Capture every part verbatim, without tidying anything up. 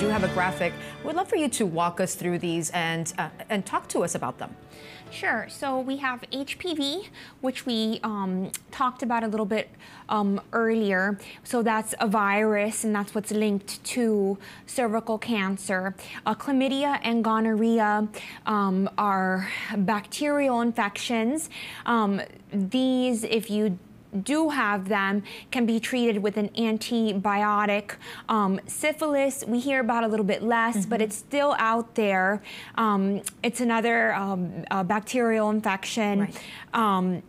do have a graphic. We'd love for you to walk us through these and, uh, and talk to us about them. Sure. So we have H P V, which we um, talked about a little bit um, earlier. So that's a virus, and that's what's linked to cervical cancer. Uh, chlamydia and gonorrhea um, are bacterial infections. Um, these, if you do have them, can be treated with an antibiotic. Um, syphilis, we hear about a little bit less, mm-hmm. but it's still out there. Um, it's another um, uh, bacterial infection. Right. Um,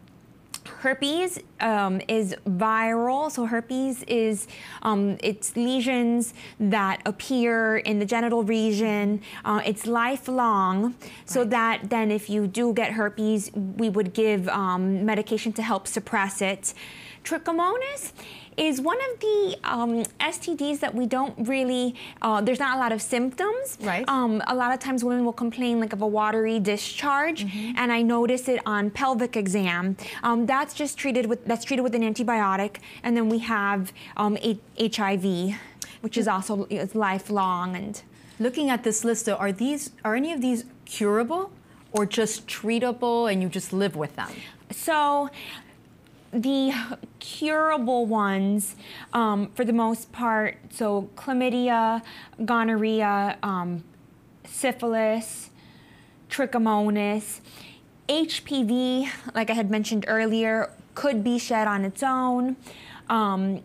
herpes um, is viral. So herpes is, um, it's lesions that appear in the genital region. Uh, it's lifelong. Right. So that then if you do get herpes, we would give um, medication to help suppress it. Trichomonas is one of the um, S T Ds that we don't really, uh, there's not a lot of symptoms. Right. Um, a lot of times women will complain like of a watery discharge, mm-hmm. and I notice it on pelvic exam. Um, that's just treated with, that's treated with an antibiotic, and then we have um, H I V, which is also is lifelong. And looking at this list, though, are these, are any of these curable or just treatable and you just live with them? So, the curable ones, um, for the most part, so chlamydia, gonorrhea, um, syphilis, trichomonas, H P V, like I had mentioned earlier, could be shed on its own, um,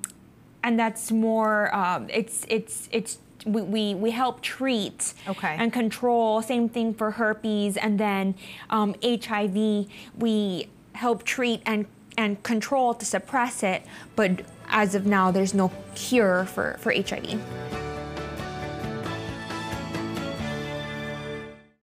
and that's more. Uh, it's it's it's we we, we help treat, okay. and control. Same thing for herpes, and then um, H I V, we help treat and. and control to suppress it, but as of now, there's no cure for, for H I V.